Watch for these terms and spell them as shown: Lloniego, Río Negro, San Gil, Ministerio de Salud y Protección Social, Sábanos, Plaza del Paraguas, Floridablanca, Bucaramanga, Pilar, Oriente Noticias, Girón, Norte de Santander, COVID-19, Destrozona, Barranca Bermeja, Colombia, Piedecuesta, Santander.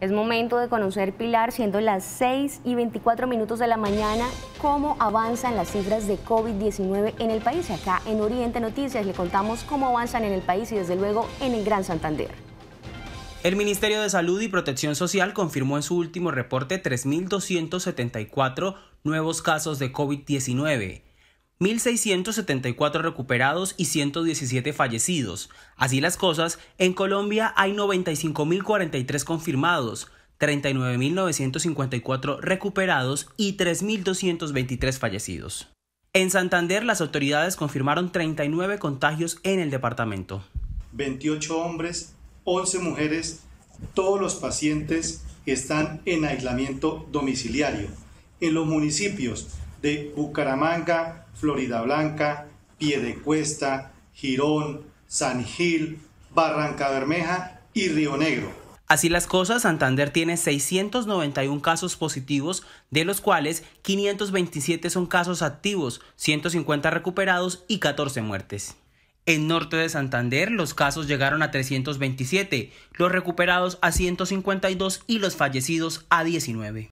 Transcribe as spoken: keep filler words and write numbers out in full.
Es momento de conocer, Pilar, siendo las seis y veinticuatro minutos de la mañana, cómo avanzan las cifras de COVID diecinueve en el país. Acá en Oriente Noticias le contamos cómo avanzan en el país y desde luego en el Gran Santander. El Ministerio de Salud y Protección Social confirmó en su último reporte tres mil doscientos setenta y cuatro nuevos casos de COVID diecinueve, mil seiscientos setenta y cuatro recuperados y ciento diecisiete fallecidos. Así las cosas, en Colombia hay noventa y cinco mil cuarenta y tres confirmados, treinta y nueve mil novecientos cincuenta y cuatro recuperados y tres mil doscientos veintitrés fallecidos. En Santander, las autoridades confirmaron treinta y nueve contagios en el departamento. veintiocho hombres, once mujeres, todos los pacientes están en aislamiento domiciliario. En los municipios de Bucaramanga, Floridablanca, Piedecuesta, Girón, San Gil, Barranca Bermeja y Río Negro. Así las cosas, Santander tiene seiscientos noventa y uno casos positivos, de los cuales quinientos veintisiete son casos activos, ciento cincuenta recuperados y catorce muertes. En Norte de Santander, los casos llegaron a trescientos veintisiete, los recuperados a ciento cincuenta y dos y los fallecidos a diecinueve.